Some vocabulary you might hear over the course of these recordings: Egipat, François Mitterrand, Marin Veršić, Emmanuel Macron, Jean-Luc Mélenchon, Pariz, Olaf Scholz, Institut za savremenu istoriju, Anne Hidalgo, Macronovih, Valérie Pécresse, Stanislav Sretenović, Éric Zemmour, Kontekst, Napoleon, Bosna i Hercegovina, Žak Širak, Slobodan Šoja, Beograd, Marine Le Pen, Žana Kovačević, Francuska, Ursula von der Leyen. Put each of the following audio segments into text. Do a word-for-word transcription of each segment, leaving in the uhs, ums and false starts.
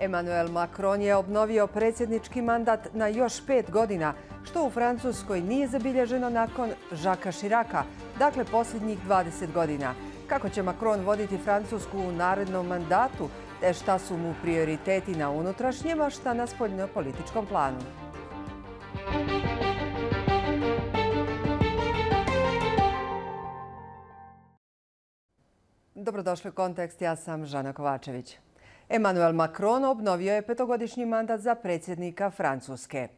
Emmanuel Macron je obnovio predsjednički mandat na još pet godina, što u Francuskoj nije zabilježeno nakon Žaka Širaka, dakle posljednjih dvadeset godina. Kako će Macron voditi Francusku u narednom mandatu, te šta su mu prioriteti na unutrašnjem, a šta na spoljnopolitičkom planu? Dobrodošli u Kontekst, ja sam Žana Kovačević. Emmanuel Macron obnovio je petogodišnji mandat za predsjednika Francuske.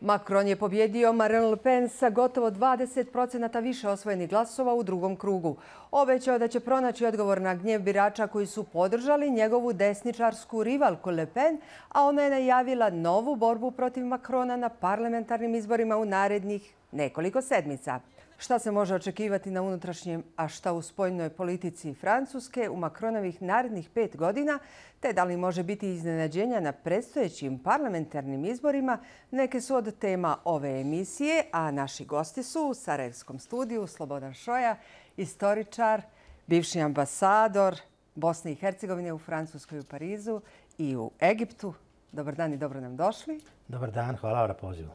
Macron je pobjedio Marine Le Pen sa gotovo dvadeset posto više osvojenih glasova u drugom krugu. Obećao je da će pronaći odgovor na gnjev birača koji su podržali njegovu desničarsku rivalku Le Pen, a ona je najavila novu borbu protiv Macrona na parlamentarnim izborima u narednih nekoliko sedmica. Šta se može očekivati na unutrašnjem, a šta u spoljnoj politici Francuske u Macronovih narednih pet godina, te da li može biti iznenađenja na predstojećim parlamentarnim izborima, neke su od tema ove emisije, a naši gosti su u sarajevskom studiju Slobodan Šoja, istoričar, bivši ambasador Bosne i Hercegovine u Francuskoj, u Parizu i u Egiptu. Dobar dan i dobro nam došli. Dobar dan, hvala vam na pozivu.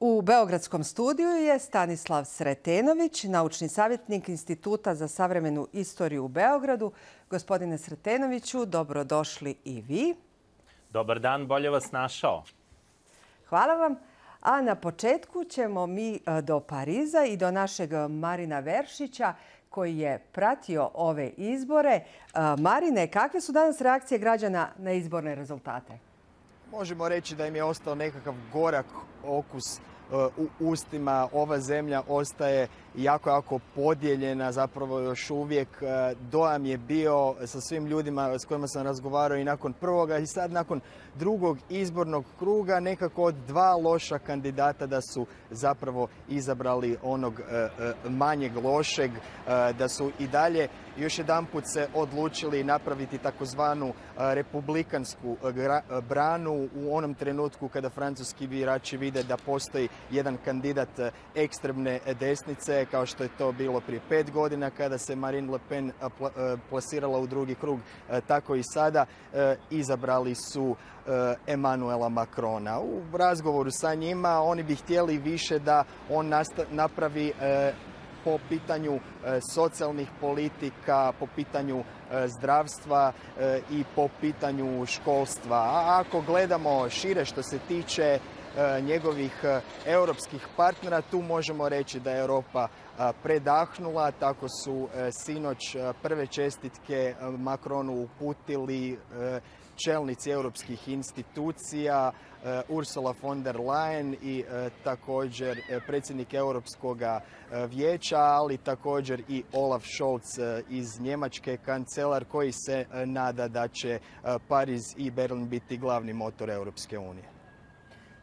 U beogradskom studiju je Stanislav Sretenović, naučni savjetnik Instituta za savremenu istoriju u Beogradu. Gospodine Sretenoviću, dobrodošli i vi. Dobar dan, bolje vas našao. Hvala vam. A na početku ćemo mi do Pariza i do našeg Marina Veršića, koji je pratio ove izbore. Marine, kakve su danas reakcije građana na izborne rezultate? Možemo reći da im je ostao nekakav gorak okus u ustima. Ova zemlja ostaje jako, jako podijeljena. Zapravo još uvijek dojam je bio sa svim ljudima s kojima sam razgovarao i nakon prvoga i sad nakon drugog izbornog kruga nekako od dva loša kandidata da su zapravo izabrali onog manjeg lošeg, da su i dalje još jedan put se odlučili napraviti takozvanu republikansku branu u onom trenutku kada francuski birači vide da postoji jedan kandidat ekstremne desnice, kao što je to bilo prije pet godina kada se Marine Le Pen plasirala u drugi krug, tako i sada izabrali su Emmanuela Macrona. U razgovoru sa njima oni bi htjeli više da on napravi po pitanju socijalnih politika, po pitanju zdravstva i po pitanju školstva. A ako gledamo šire što se tiče njegovih europskih partnera, tu možemo reći da je Europa predahnula. Tako su sinoć prve čestitke Macronu uputili čelnici europskih institucija, Ursula von der Leyen i također predsjednik Europskog vijeća, ali također i Olaf Scholz iz Njemačke, kancelar koji se nada da će Pariz i Berlin biti glavni motor Europske unije.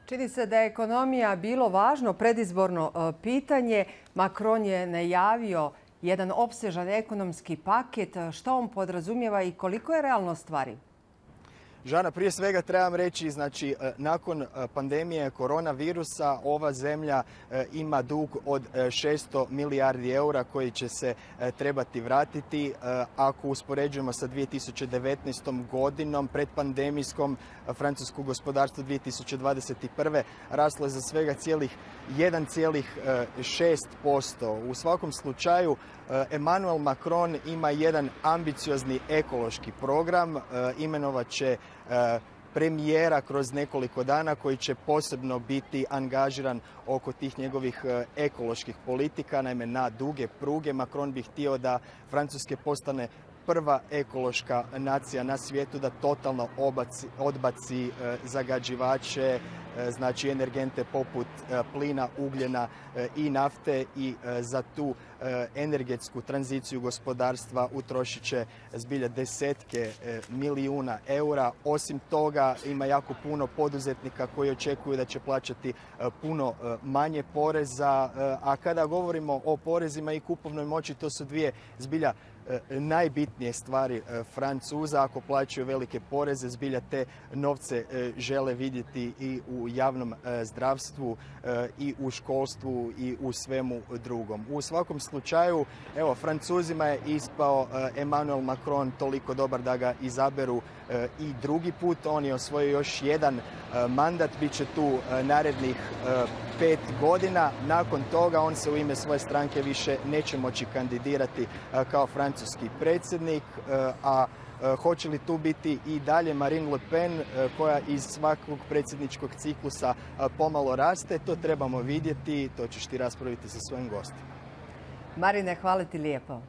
Čini se da je ekonomija bilo važno predizborno pitanje. Macron je najavio jedan opsežan ekonomski paket. Šta on podrazumijeva i koliko je realno stvari? Žana, prije svega trebam reći, znači, nakon pandemije koronavirusa ova zemlja ima dug od šesto milijardi eura koji će se trebati vratiti. Ako uspoređujemo sa dvije tisuće devetnaestom. godinom, predpandemijskom, francusko gospodarstvo dvije tisuće dvadeset prve. raslo je za svega cijelih jedan zarez šest posto. U svakom slučaju, Emmanuel Macron ima jedan ambiciozni ekološki program, imenovat će premijera kroz nekoliko dana koji će posebno biti angažiran oko tih njegovih ekoloških politika. Naime, na duge pruge Macron bi htio da Francuske postane prva ekološka nacija na svijetu, da totalno odbaci zagađivače, znači energente poput plina, ugljena i nafte, i za tu energetsku tranziciju gospodarstva utrošit će zbilja desetke milijuna eura. Osim toga, ima jako puno poduzetnika koji očekuju da će plaćati puno manje poreza. A kada govorimo o porezima i kupovnoj moći, to su dvije zbilja najbitnije stvari Francuza. Ako plaćaju velike poreze, zbilja te novce žele vidjeti i u javnom zdravstvu, i u školstvu, i u svemu drugom. U svakom slučaju, evo, Francuzima je ispao Emmanuel Macron toliko dobar da ga izaberu i drugi put. On je osvojio još jedan mandat, bit će tu narednih pet godina. Nakon toga on se u ime svoje stranke više neće moći kandidirati kao francuski predsjednik, a hoće li tu biti i dalje Marine Le Pen, koja iz svakog predsjedničkog ciklusa pomalo raste, to trebamo vidjeti, to ćeš ti raspraviti sa svojim gostima. Marine, hvala ti lijepo.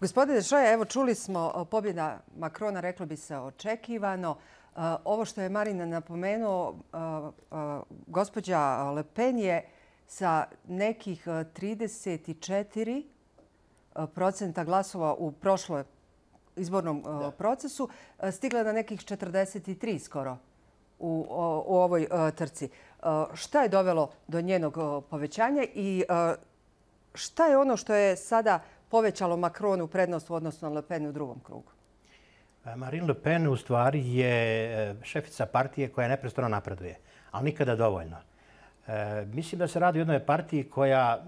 Gospodine Šoja, evo čuli smo, pobjeda Makrona, reklo bi se, očekivano. Ovo što je Marina napomenuo, gospođa Le Pen je sa nekih trideset četiri procenta glasova u prošloj izbornom da. procesu stigla na nekih četrdeset tri skoro u, u ovoj trci. Šta je dovelo do njenog povećanja i šta je ono što je sada povećalo Makronu prednost u odnosu na Le Pen u drugom krugu? Marine Le Pen u stvari je šefica partije koja neprestano napreduje, ali nikada dovoljno. E, mislim da se radi o jednoj partiji koja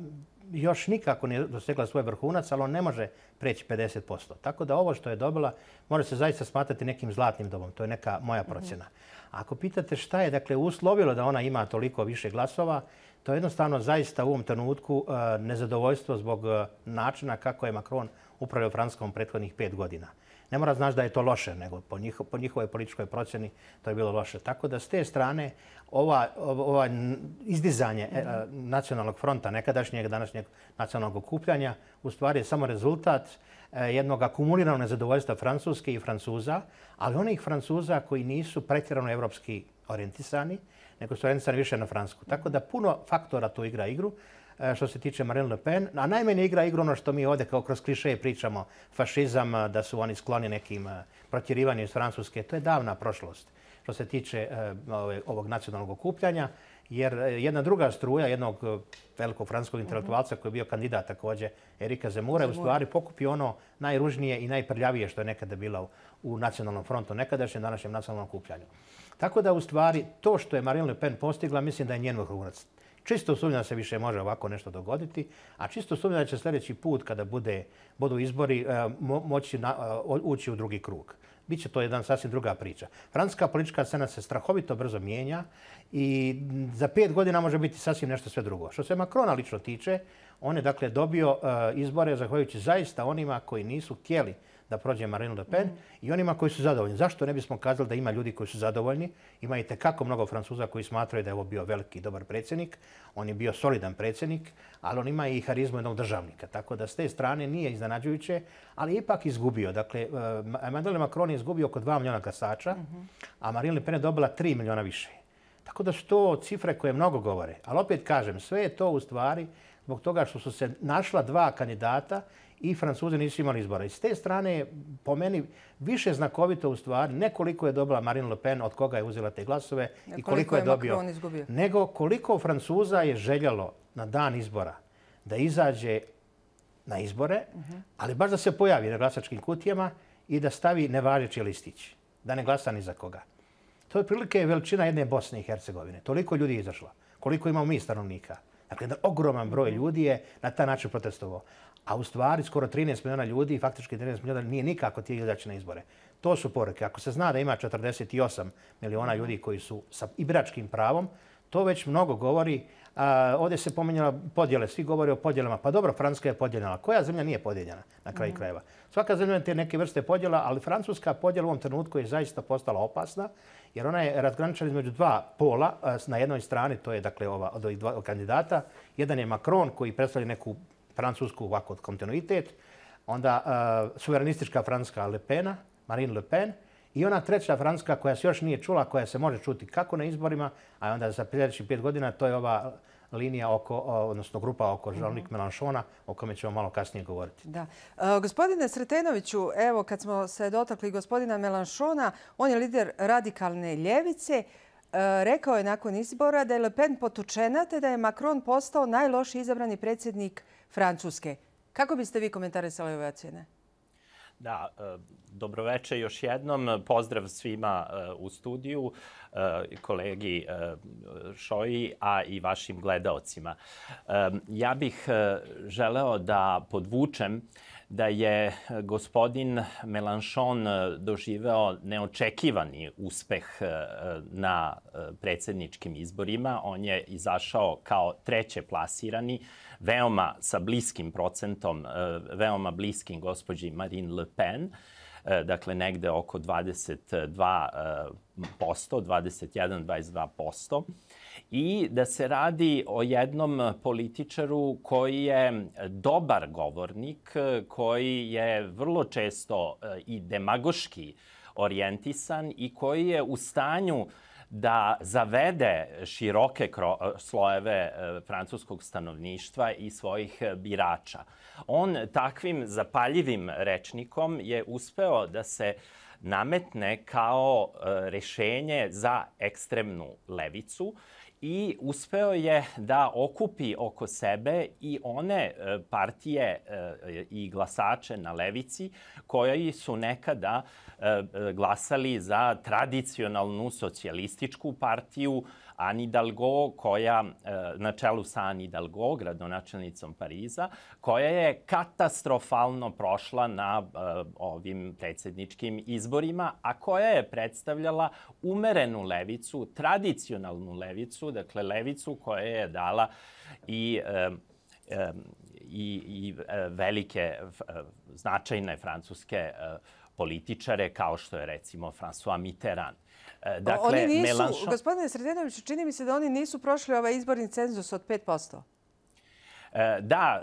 još nikako nije dosegla svoj vrhunac, ali on ne može preći pedeset posto. Tako da ovo što je dobila može se zaista smatrati nekim zlatnim dobom. To je neka moja procjena. Ako pitate šta je, dakle, uslovilo da ona ima toliko više glasova, to je jednostavno zaista u ovom trenutku nezadovoljstvo zbog načina kako je Macron upravljao Francuskom prethodnih pet godina. Ne mora znaš da je to loše, nego po, njiho, po njihovoj političkoj procjeni to je bilo loše. Tako da s te strane ova, ova izdizanje mm-hmm. nacionalnog fronta, nekadašnjeg, današnjeg nacionalnog okupljanja, u stvari je samo rezultat jednog akumuliranog nezadovoljstva Francuske i Francuza, ali onih Francuza koji nisu pretjerano evropski orijentisani, nego su orijentisani više na Francusku. Tako da puno faktora tu igra igru što se tiče Marine Le Pen, a najmanje igra igru ono što mi ovdje kao kroz klišeje pričamo, fašizam, da su oni skloni nekim protjerivanju iz Francuske. To je davna prošlost što se tiče ovog nacionalnog okupljanja, jer jedna druga struja jednog velikog francuskog intelektualca koji je bio kandidat također, Erika Zemura, je u stvari pokupio ono najružnije i najprljavije što je nekada bilo u nacionalnom frontu, nekadašnjem, današnjem nacionalnom okupljanju. Tako da u stvari to što je Marine Le Pen postigla, mislim da je njen vrhunac. Čisto sumnjam da se više može ovako nešto dogoditi, a čisto sumnjam da će sljedeći put kada bude, budu izbori mo moći na, ući u drugi krug. Biće to jedan sasvim druga priča. Francuska politička scena se strahovito brzo mijenja i za pet godina može biti sasvim nešto sve drugo. Što se Macrona lično tiče, on je dakle dobio izbore zahvaljujući zaista onima koji nisu htjeli da prođe Marine Le Pen i onima koji su zadovoljni. Zašto ne bismo kazali da ima ljudi koji su zadovoljni? Ima i tekako mnogo Francuza koji smatraju da je ovo bio veliki i dobar predsjednik. On je bio solidan predsjednik, ali on ima i harizmu jednog državnika. Tako da s te strane nije iznenađujuće, ali je ipak izgubio. Dakle, Emmanuel Macron je izgubio oko dva miliona glasača, a Marine Le Pen je dobila tri miliona više. Tako da su to cifre koje mnogo govore. Ali opet kažem, sve je to u stvari zbog toga što su se našla dva kandidata i Francuzi nisu imali izbora. I s te strane je po meni više znakovito u stvari nekoliko je dobila Marine Le Pen, od koga je uzela te glasove i koliko je dobio, nego koliko Francuza je željelo na dan izbora da izađe na izbore, ali baš da se pojavi na glasačkim kutijama i da stavi nevažeći listić, da ne glasa ni za koga. To je otprilike veličina jedne Bosne i Hercegovine. Toliko ljudi je izašlo, koliko imamo mi stanovnika. Dakle, jedan ogroman broj ljudi je na taj način protestovao. A u stvari skoro trinaest miliona ljudi i faktički trinaest miliona nije nikako tijeli izaći na izbore. To su poruke. Ako se zna da ima četrdeset osam miliona ljudi koji su sa biračkim pravom, to već mnogo govori. A, ovdje se pominjala podjele. Svi govore o podjelama. Pa dobro, Francuska je podijeljena. Koja zemlja nije podijeljena na kraju mm. krajeva? Svaka zemlja te neke vrste podjela, ali francuska podjela u ovom trenutku je zaista postala opasna, jer ona je razgraničena između dva pola. Na jednoj strani, to je dakle ova od ovih dva kandidata, jedan je Macron koji predstavlja neku Francusku ovako od kontinuitet, onda uh, suverenistička Francuska Le Pena, Marine Le Pen, i ona treća Francuska koja se još nije čula, koja se može čuti kako na izborima, a onda za sljedećih pet godina to je ova linija oko, odnosno grupa oko Jean-Luc Mélenchona, o kome ćemo malo kasnije govoriti. Da. E, gospodine Sretenoviću, evo kad smo se dotakli gospodina Mélenchona, on je lider radikalne ljevice. Rekao je nakon izbora da je Le Pen potučena te da je Macron postao najlošiji izabrani predsjednik Francuske. Kako biste vi komentarisali ove ocjene? Da, dobroveče još jednom. Pozdrav svima u studiju, kolegi Šoji, a i vašim gledaocima. Ja bih želeo da podvučem da je gospodin Mélenchon doživeo neočekivani uspeh na predsjedničkim izborima. On je izašao kao treće plasirani, veoma sa bliskim procentom, veoma bliskim gospođi Marine Le Pen, dakle negde oko dvadeset dva posto, dvadeset jedan do dvadeset dva posto. I da se radi o jednom političaru koji je dobar govornik, koji je vrlo često i demagoški orijentisan i koji je u stanju da zavede široke slojeve francuskog stanovništva i svojih birača. On takvim zapaljivim rečnikom je uspeo da se nametne kao rešenje za ekstremnu levicu i uspeo je da okupi oko sebe i one partije i glasače na levici koji su nekada glasali za tradicionalnu socijalističku partiju Anne Hidalgo, koja na čelu sa Anne Hidalgo, gradonačelnicom Pariza, koja je katastrofalno prošla na ovim predsjedničkim izborima, a koja je predstavljala umerenu levicu, tradicionalnu levicu, dakle levicu koja je dala i i velike značajne francuske političare kao što je recimo François Mitterrand. Dakle, Mélenchon... Gospodine Sretenoviću, čini mi se da oni nisu prošli ovaj izborni cenzus od pet posto. Da,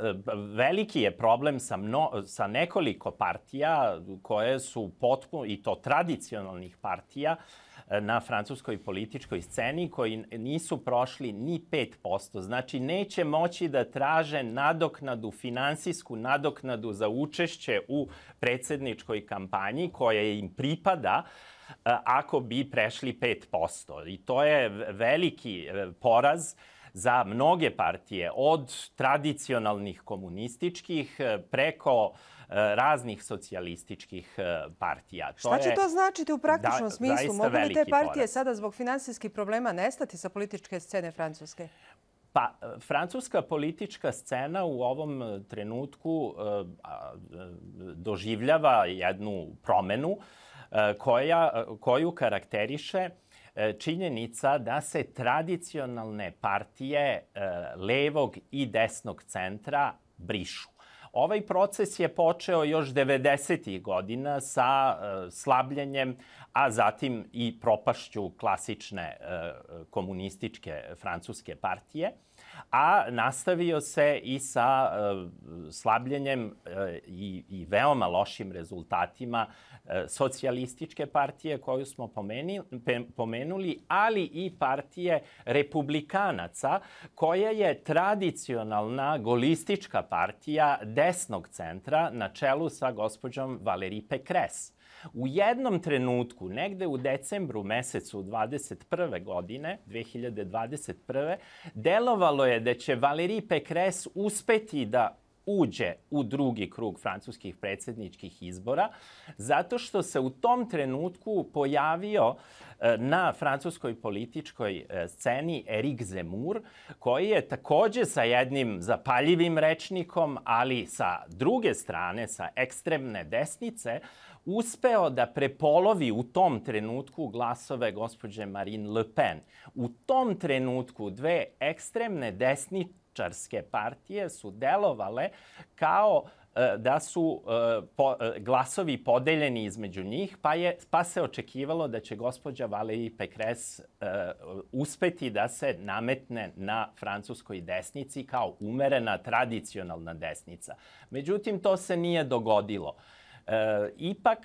veliki je problem sa, mno, sa nekoliko partija koje su potpuno, i to tradicionalnih partija, na francuskoj političkoj sceni koji nisu prošli ni pet posto. Znači, neće moći da traže nadoknadu, finansijsku nadoknadu za učešće u predsjedničkoj kampanji koja im pripada ako bi prešli pet posto. I to je veliki poraz za mnoge partije, od tradicionalnih komunističkih preko raznih socijalističkih partija. To Šta će je, to značiti u praktičnom da, smislu? Mogu li te partije poraz. sada zbog finansijskih problema nestati sa političke scene Francuske? Pa, francuska politička scena u ovom trenutku doživljava jednu promenu koja, koju karakteriše činjenica da se tradicionalne partije levog i desnog centra brišu. Ovaj proces je počeo još devedesetih godina sa slabljenjem, a zatim i propašću klasične komunističke francuske partije, a nastavio se i sa slabljenjem i veoma lošim rezultatima socijalističke partije koju smo pomenuli, ali i partije republikanaca koja je tradicionalna golistička partija desnog centra na čelu sa gospođom Valérie Pécresse. U jednom trenutku, negde u decembru mesecu dvadeset prve godine, dve hiljade dvadeset prve, delovalo je da će Valérie Pécresse uspeti da uđe u drugi krug francuskih predsjedničkih izbora, zato što se u tom trenutku pojavio na francuskoj političkoj sceni Éric Zemmour, koji je također sa jednim zapaljivim rečnikom, ali sa druge strane, sa ekstremne desnice, uspeo da prepolovi u tom trenutku glasove gospođe Marine Le Pen. U tom trenutku dve ekstremne desnice čarske partije su delovale kao da su glasovi podeljeni između njih, pa, je, pa se očekivalo da će gospođa Valérie Pécresse uspeti da se nametne na francuskoj desnici kao umerena tradicionalna desnica. Međutim, to se nije dogodilo. Ipak,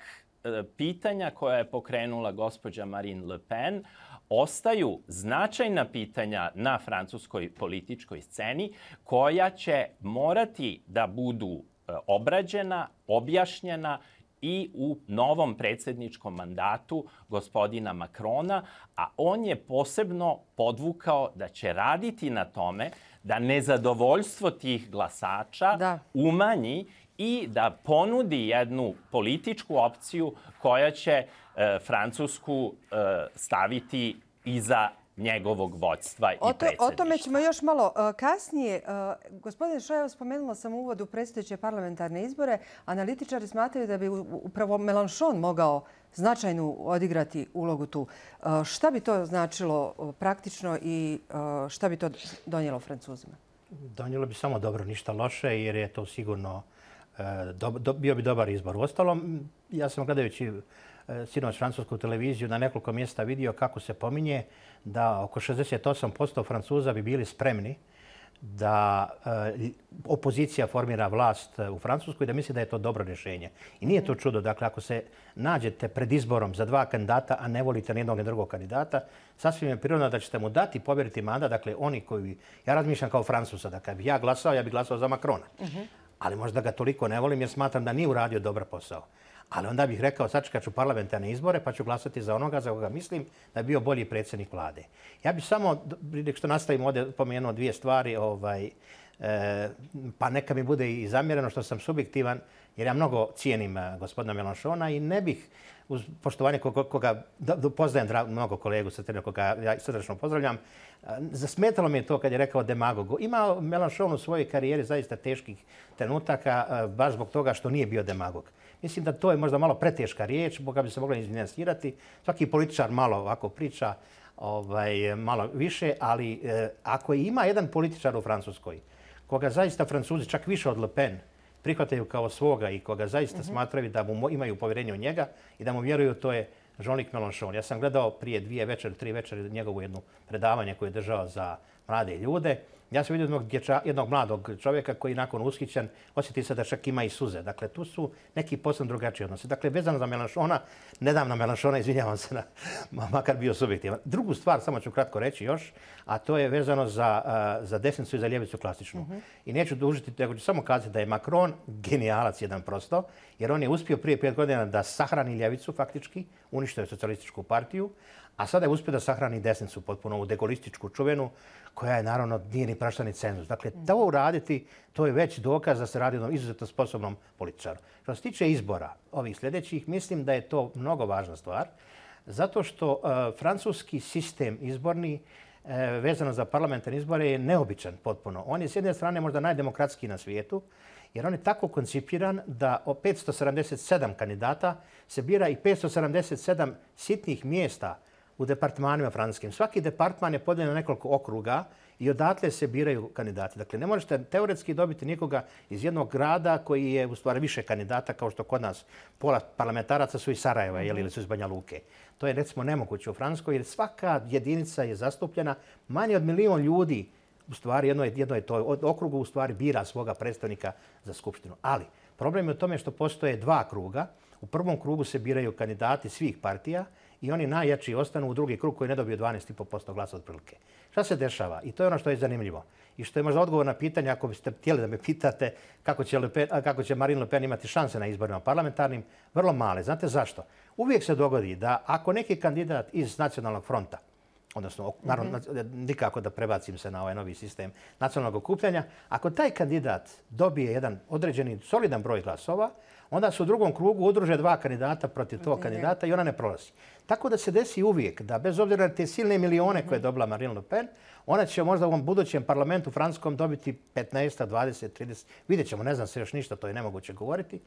pitanja koja je pokrenula gospođa Marine Le Pen ostaju značajna pitanja na francuskoj političkoj sceni koja će morati da budu obrađena, objašnjena i u novom predsjedničkom mandatu gospodina Makrona, a on je posebno podvukao da će raditi na tome da nezadovoljstvo tih glasača da. umanji i da ponudi jednu političku opciju koja će e, Francusku e, staviti iza njegovog vođstva i predsjedništva. O tome ćemo još malo kasnije. Gospodine Šoja, spomenula sam u uvodu predstojeće parlamentarne izbore. Analitičari smatraju da bi upravo Mélenchon mogao značajnu odigrati ulogu tu. Šta bi to značilo praktično i šta bi to donijelo Francuzima? Donijelo bi samo dobro, ništa loše, jer je to sigurno bio bi dobar izbor. Uostalom, ja sam gledajući sinoć francusku televiziju na nekoliko mjesta vidio kako se pominje da oko šezdeset osam posto Francuza bi bili spremni da opozicija formira vlast u Francuskoj i da misli da je to dobro rješenje. I nije to čudo. Dakle, ako se nađete pred izborom za dva kandidata, a ne volite ni jednog ni drugog kandidata, sasvim je prirodno da ćete mu dati i povjeriti mandat. Dakle, oni koji... Ja razmišljam kao Francuza, da kad bi ja glasao, ja bi glasao za Makrona. Ali možda ga toliko ne volim jer smatram da nije uradio dobar posao. Ali onda bih rekao, sačekat ću parlamentarne izbore pa ću glasati za onoga za koga mislim da je bio bolji predsjednik vlade. Ja bih samo, što nastavimo ovdje, pomenuo dvije stvari, ovaj, e, pa neka mi bude i zamjereno što sam subjektivan, jer ja mnogo cijenim gospodina Mélenchona i ne bih, uz poštovanje koga, koga poznajem drago, mnogo kolegu Sretenovića, koga ja srdačno pozdravljam, zasmetalo mi je to kad je rekao demagogu. Imao Mélenchon u svojoj karijeri zaista teških trenutaka, baš zbog toga što nije bio demagog. Mislim da to je možda malo preteška riječ, boga bi se mogla izbalansirati. Svaki političar malo ovako priča, ovaj, malo više, ali eh, ako ima jedan političar u Francuskoj koga zaista Francuzi, čak više od Le Pen, prihvataju kao svoga i koga zaista smatraju da mu imaju povjerenje u njega i da mu vjeruju, to je Jean-Luc Mélenchon. Ja sam gledao prije dvije večeri, tri večeri njegovo jedno predavanje koje je držao za mlade ljude. Ja sam vidio jednog mladog čovjeka koji nakon ushićen osjeti se da čak ima i suze. Dakle, tu su neki posebno drugačiji odnosi. Dakle, vezano za Mélenchona, ne dam na Mélenchona, izvinjavam se, na, makar bio subjektivan. Drugu stvar, samo ću kratko reći još, a to je vezano za, za desnicu i za ljevicu klasičnu. Uh-huh. I neću dužiti, nego ću samo kazati da je Macron genijalac jedan prosto, jer on je uspio prije pet godina da sahrani ljevicu faktički, uništio je socijalističku partiju, a sada je uspio da sahrani desnicu, potpuno ovu degolističku čuvenu, koja je naravno nije ni praštani cenzus. Dakle, da ovo uraditi, to je već dokaz da se radi o jednom izuzetno sposobnom političaru. Što se tiče izbora ovih sljedećih, mislim da je to mnogo važna stvar, zato što uh, francuski sistem izborni uh, vezano za parlamentarne izbore je neobičan potpuno. On je s jedne strane možda najdemokratski na svijetu, jer on je tako koncipiran da o petsto sedamdeset sedam kandidata se bira i petsto sedamdeset sedam sitnih mjesta u departmanima francuskim. Svaki departman je podeljen na nekoliko okruga i odatle se biraju kandidati. Dakle, ne možete teoretski dobiti nikoga iz jednog grada koji je u stvari više kandidata, kao što kod nas pola parlamentaraca su iz Sarajeva ili su iz Banja Luke. To je recimo nemoguće u Francuskoj jer svaka jedinica je zastupljena. Manje od milion ljudi u stvari jedno je, jedno je to od okrugu u stvari bira svoga predstavnika za skupštinu. Ali problem je u tome što postoje dva kruga. U prvom krugu se biraju kandidati svih partija i oni najjači ostanu u drugi krug koji ne dobio dvanaest i pol posto glasa otprilike. Šta se dešava? I to je ono što je zanimljivo. I što je možda odgovor na pitanje, ako biste htjeli da me pitate kako će, Le Pen, kako će Marine Le Pen imati šanse na izborima parlamentarnim, vrlo male. Znate zašto? Uvijek se dogodi da ako neki kandidat iz Nacionalnog fronta, odnosno, naravno, nikako da prebacim se na ovaj novi sistem nacionalnog okupljanja, ako taj kandidat dobije jedan određeni solidan broj glasova, onda se u drugom krugu udruže dva kandidata protiv tog kandidata i ona ne prolazi. Tako da se desi uvijek da, bez obzira na te silne milione koje je dobila Marine Le Pen, ona će možda u ovom budućem parlamentu francuskom dobiti petnaest, dvadeset, trideset. Vidjet ćemo, ne znam se još ništa, to je nemoguće govoriti.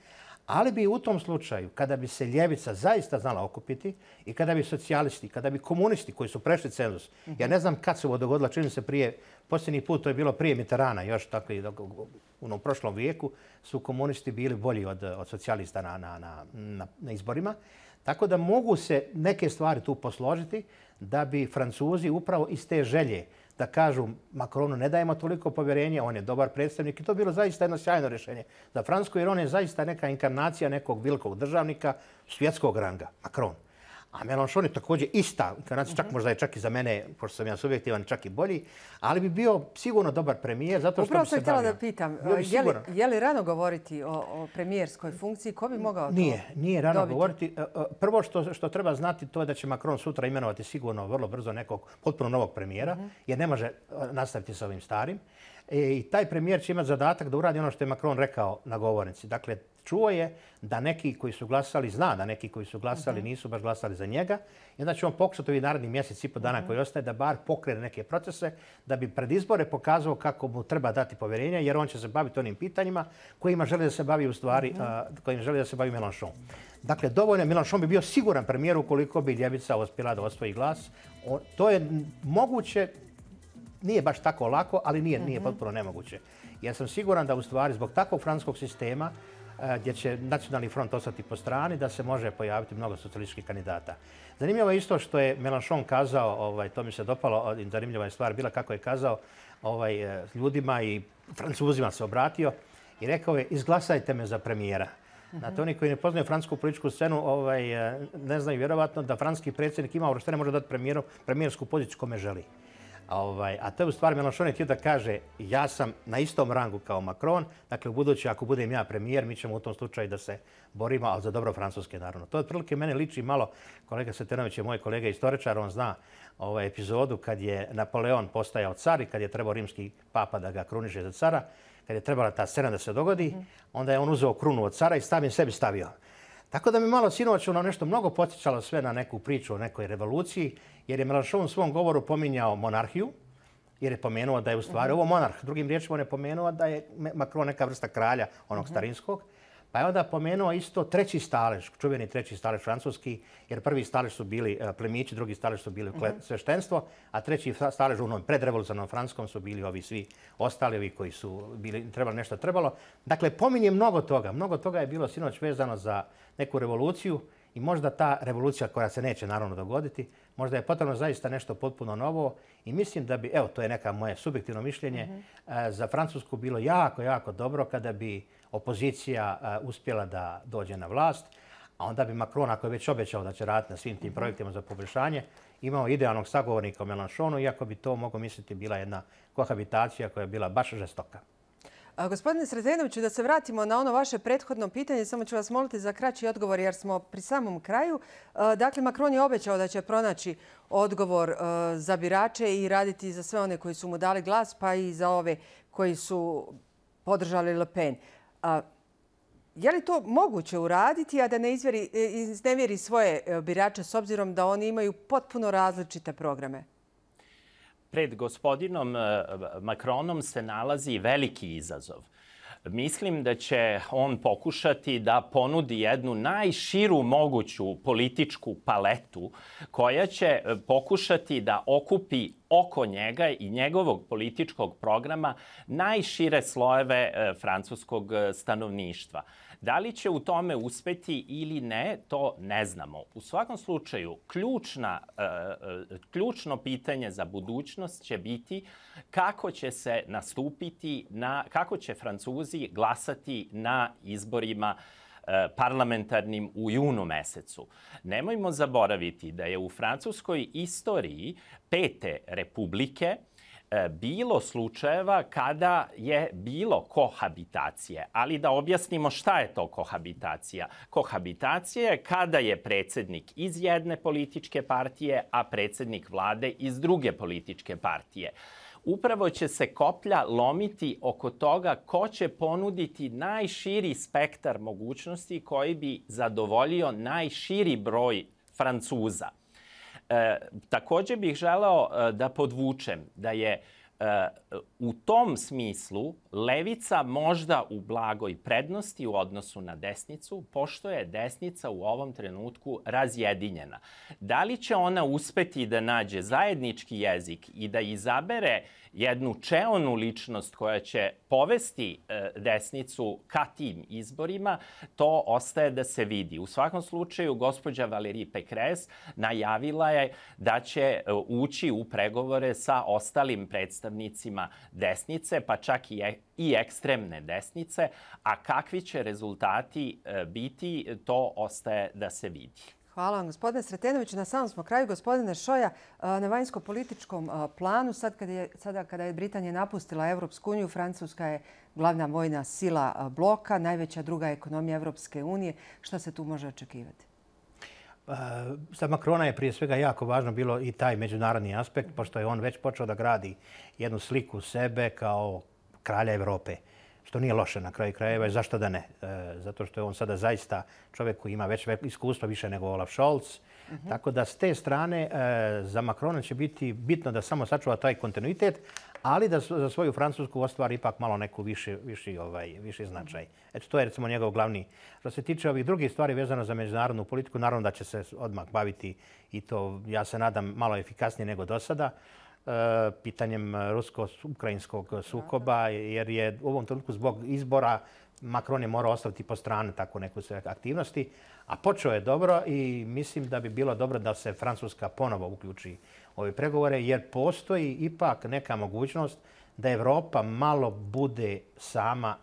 Ali bi u tom slučaju, kada bi se ljevica zaista znala okupiti i kada bi socijalisti, kada bi komunisti koji su prešli cenzus, ja ne znam kad se ovo dogodilo, čini se prije, posljednji put, to je bilo prije Mitterranda, još tako i u prošlom vijeku, su komunisti bili bolji od, od socijalista na, na, na, na izborima. Tako da mogu se neke stvari tu posložiti da bi Francuzi upravo iz te želje da kažu Makronu ne dajemo toliko povjerenja, on je dobar predstavnik i to bilo zaista jedno sjajno rješenje za Francusku jer on je zaista neka inkarnacija nekog velikog državnika svjetskog ranga, Makron. A Mélenchon je također ista inkarnacija, čak možda je čak i za mene, pošto sam ja subjektivan, čak i bolji, ali bi bio sigurno dobar premijer zato što bi se bavio. Upravo sam htjela da pitam, je li rano govoriti o premijerskoj funkciji? Ko bi mogao to dobiti? Nije rano govoriti. Prvo što treba znati to je da će Macron sutra imenovati sigurno vrlo brzo nekog potpuno novog premijera, jer ne može nastaviti sa ovim starim. I taj premijer će imati zadatak da uradi ono što je Macron rekao na govornici. Dakle, čuo je da neki koji su glasali, zna da neki koji su glasali nisu baš glasali za njega. I onda će on pokušati ovih narednih mjesec i po dana koji ostaje da bar pokrene neke procese da bi pred izbore pokazao kako mu treba dati povjerenje jer on će se baviti onim pitanjima kojima želi da se bavi u stvari, kojima želi da se bavi Mélenchon. Dakle, dovoljno je, Mélenchon bi bio siguran premijer ukoliko bi ljevica uspjela da osvoji glas. To je moguće. Nije baš tako lako, ali nije, nije potpuno nemoguće. Ja sam siguran da u stvari zbog takvog francuskog sistema gdje će nacionalni front ostati po strani, da se može pojaviti mnogo socijalističkih kandidata. Zanimljivo je isto što je Mélenchon kazao, ovaj, to mi se dopalo, zanimljiva je stvar bila kako je kazao ovaj, ljudima i Francuzima se obratio i rekao je izglasajte me za premijera. Znate, oni koji ne poznaju francusku političku scenu ovaj, ne znaju vjerovatno da francuski predsjednik ima ovlaštenje, može dati premijeru, premijersku poziciju kome želi. A to je u stvari Mélenchon je htio da kaže ja sam na istom rangu kao Macron, dakle u budući ako budem ja premijer mi ćemo u tom slučaju da se borimo, ali za dobro Francuske naravno. To je otprilike mene liči malo, kolega Sretenović je moj kolega istoričar, on zna ovaj epizodu kad je Napoleon postajao car i kad je trebao rimski papa da ga kruniše za cara, kad je trebala ta scena da se dogodi, onda je on uzeo krunu od cara i stavio sebi stavio. Tako da mi malo sinoć ono nešto mnogo podsjećalo sve na neku priču o nekoj revoluciji, jer je Mélenchon u svom govoru pominjao monarhiju, jer je pomenuo da je u stvari ovo monarh. Drugim riječima on je pomenuo da je Macron neka vrsta kralja, onog starinskog. Pa je onda pomenuo isto treći stalež, čuveni treći stalež francuski, jer prvi stalež su bili plemići, drugi stalež su bili sveštenstvo, a treći stalež u onom predrevolucionarnom francuskom su bili ovi svi ostali, ovi koji su bili, trebalo nešto trebalo. Dakle, pominje mnogo toga. Mnogo toga je bilo sinoć vezano za neku revoluciju i možda ta revolucija koja se neće naravno dogoditi, možda je potrebno zaista nešto potpuno novo i mislim da bi, evo to je neka moje subjektivno mišljenje, za Francusku bilo jako, jako dobro kada bi opozicija uspjela da dođe na vlast, a onda bi Macron, ako je već obećao da će raditi na svim tim projektima za poboljšanje, imao idealnog sagovornika u Mélenchonu, iako bi to, mogu misliti, bila jedna kohabitacija koja je bila baš žestoka. Gospodine Sretenoviću, da se vratimo na ono vaše prethodno pitanje, samo ću vas moliti za kraći odgovor jer smo pri samom kraju. Dakle, Macron je obećao da će pronaći odgovor za birače i raditi za sve one koji su mu dali glas, pa i za ove koji su podržali Le Pen. Je li to moguće uraditi, a da ne iznevjeri svoje birače s obzirom da oni imaju potpuno različite programe? Pred gospodinom Macronom se nalazi veliki izazov. Mislim da će on pokušati da ponudi jednu najširu moguću političku paletu koja će pokušati da okupi oko njega i njegovog političkog programa najšire slojeve francuskog stanovništva. Da li će u tome uspeti ili ne, to ne znamo. U svakom slučaju, ključna, ključno pitanje za budućnost će biti kako će se nastupiti, na, kako će Francuzi glasati na izborima parlamentarnim u junu mesecu. Nemojmo zaboraviti da je u francuskoj istoriji Pete republike bilo slučajeva kada je bilo kohabitacije. Ali da objasnimo šta je to kohabitacija. Kohabitacija je kada je predsjednik iz jedne političke partije, a predsjednik vlade iz druge političke partije. Upravo će se koplja lomiti oko toga ko će ponuditi najširi spektar mogućnosti koji bi zadovoljio najširi broj Francuza. E, također bih želao e, da podvučem da je e, u tom smislu levica možda u blagoj prednosti u odnosu na desnicu, pošto je desnica u ovom trenutku razjedinjena. Da li će ona uspeti da nađe zajednički jezik i da izabere jednu čelnu ličnost koja će povesti desnicu ka tim izborima, to ostaje da se vidi. U svakom slučaju, gospođa Valérie Pécresse najavila je da će ući u pregovore sa ostalim predstavnicima desnice, pa čak i ekstremne desnice, a kakvi će rezultati biti, to ostaje da se vidi. Hvala vam, gospodine Sretenović. Na samom smo kraju, gospodine Šoja, na vanjsko-političkom planu, sad kada je, sada kada je Britanija napustila Evropsku uniju, Francuska je glavna vojna sila bloka, najveća druga ekonomija Evropske unije. Šta se tu može očekivati? Za Makrona je prije svega jako važno bilo i taj međunarodni aspekt, pošto je on već počeo da gradi jednu sliku sebe kao kralja Evrope. Što nije loše na kraju krajeva i zašto da ne? Zato što je on sada zaista čovjek koji ima već iskustva više nego Olaf Scholz. Uh-huh. Tako da s te strane za Makrona će biti bitno da samo sačuva taj kontinuitet, ali da za svoju Francusku ostvari ipak malo neku viši, viši, ovaj, viši značaj. Eto, to je recimo njegov glavni. Što se tiče ovih drugih stvari vezano za međunarodnu politiku, naravno da će se odmah baviti i to, ja se nadam, malo efikasnije nego do sada, pitanjem rusko-ukrajinskog sukoba, jer je u ovom trenutku zbog izbora Macron je morao ostaviti po strani tako neku aktivnosti, a počeo je dobro i mislim da bi bilo dobro da se Francuska ponovo uključi ove pregovore, jer postoji ipak neka mogućnost da Evropa malo bude sama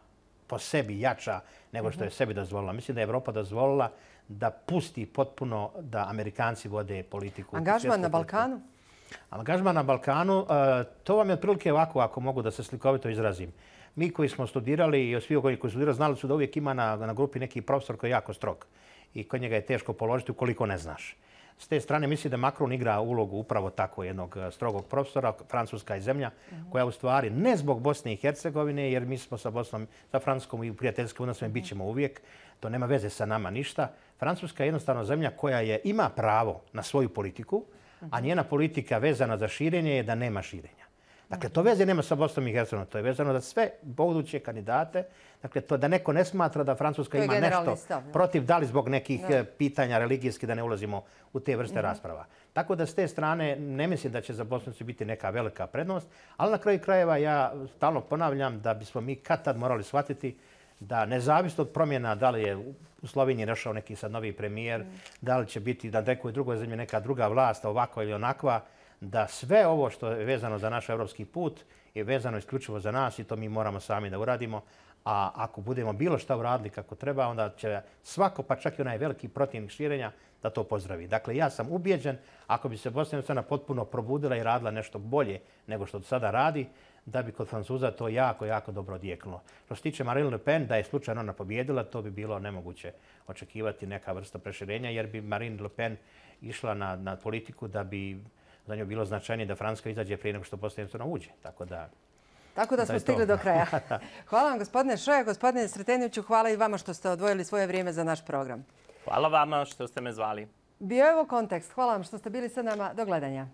po sebi jača nego što je sebi dozvolila. Mislim da je Evropa dozvolila da pusti potpuno da Amerikanci vode politiku. Angažman na Balkanu? Angažman na Balkanu, to vam je otprilike ovako, ako mogu da se slikovito izrazim. Mi koji smo studirali i svi koji su studirali znali su da uvijek ima na, na grupi neki profesor koji je jako strog i kod njega je teško položiti ukoliko ne znaš. S te strane mislim da Macron igra ulogu upravo tako jednog strogog profesora. Francuska je zemlja koja u stvari ne zbog Bosne i Hercegovine, jer mi smo sa Bosnom, sa Francuskom i prijateljskim odnosima bit ćemo uvijek. To nema veze sa nama ništa. Francuska je jednostavno zemlja koja je, ima pravo na svoju politiku, a njena politika vezana za širenje je da nema širenja. Dakle, to veze nema sa Bosnom i Hercegovinom. To je vezano za sve buduće kandidate. Dakle, to da neko ne smatra da Francuska ima nešto stav, ne? protiv, da li zbog nekih ne. pitanja religijski, da ne ulazimo u te vrste ne. rasprava. Tako da s te strane ne mislim da će za Bosnicu biti neka velika prednost, ali na kraju krajeva ja stalno ponavljam da bismo mi kad tad morali shvatiti da nezavisno od promjena, da li je u Sloveniji došao neki sad novi premijer, mm. da li će biti da nekoj drugoj zemlji neka druga vlast, ovakva ili onakva, da sve ovo što je vezano za naš evropski put je vezano isključivo za nas i to mi moramo sami da uradimo. A ako budemo bilo šta uradili kako treba, onda će svako, pa čak i onaj veliki protivnik širenja, da to pozdravi. Dakle, ja sam ubijeđen, ako bi se Bosna i Hercegovina potpuno probudila i radila nešto bolje nego što sada radi, da bi kod Francuza to jako, jako dobro odjeknulo. Što se tiče Marine Le Pen, da je slučajno ona pobjedila, to bi bilo nemoguće očekivati neka vrsta proširenja, jer bi Marine Le Pen išla na, na politiku da bi za nju bilo značajnije da Francuska izađe prije nego što Bosna i Hercegovina uđe. Tako da... Tako da smo stigli do kraja. Hvala vam, gospodine Šoja. Gospodine Sretenoviću, hvala i vama što ste odvojili svoje vrijeme za naš program. Hvala vama što ste me zvali. Bio je ovo Kontekst. Hvala vam što ste bili sa nama. Do gledanja.